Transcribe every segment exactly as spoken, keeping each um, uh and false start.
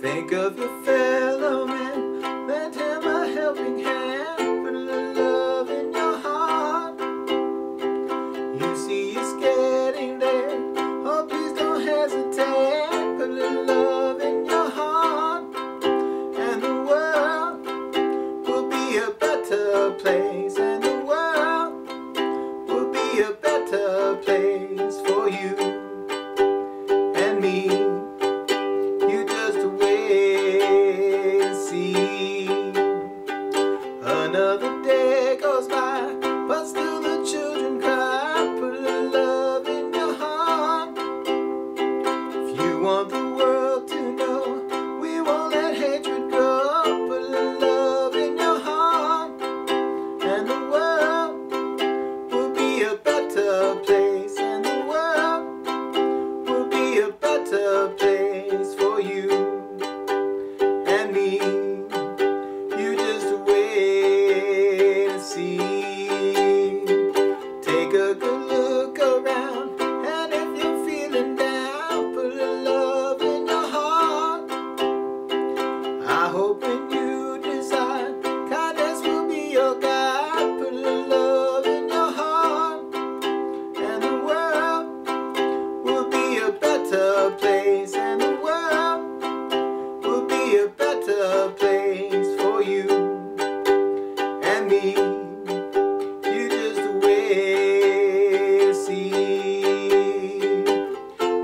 Think of your fellow man, lend him a helping hand. Put a little love in your heart. You see it's getting there, oh please don't hesitate. Put a little love in your heart, and the world will be a better place. And the world will be a better place for you and me. Another day goes by, but still the children cry. Put a little love in your heart. If you want the world to know, we won't let hatred grow. Put a little love in your heart, and the world will be a better place. And the world will be a better place for you and me. I hope when you decide, kindness will be your guide. Put a little love in your heart, and the world will be a better place. And the world will be a better place for you and me. You're just the way you see.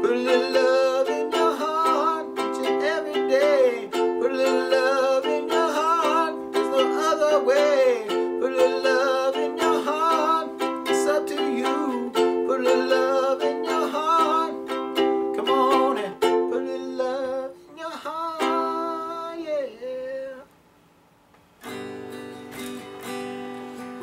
Put a little love in your heart, each and every day. Put a little love in your heart, there's no other way. Put a little love in your heart, it's up to you. Put a little love in your heart, come on and put a little love in your heart, yeah.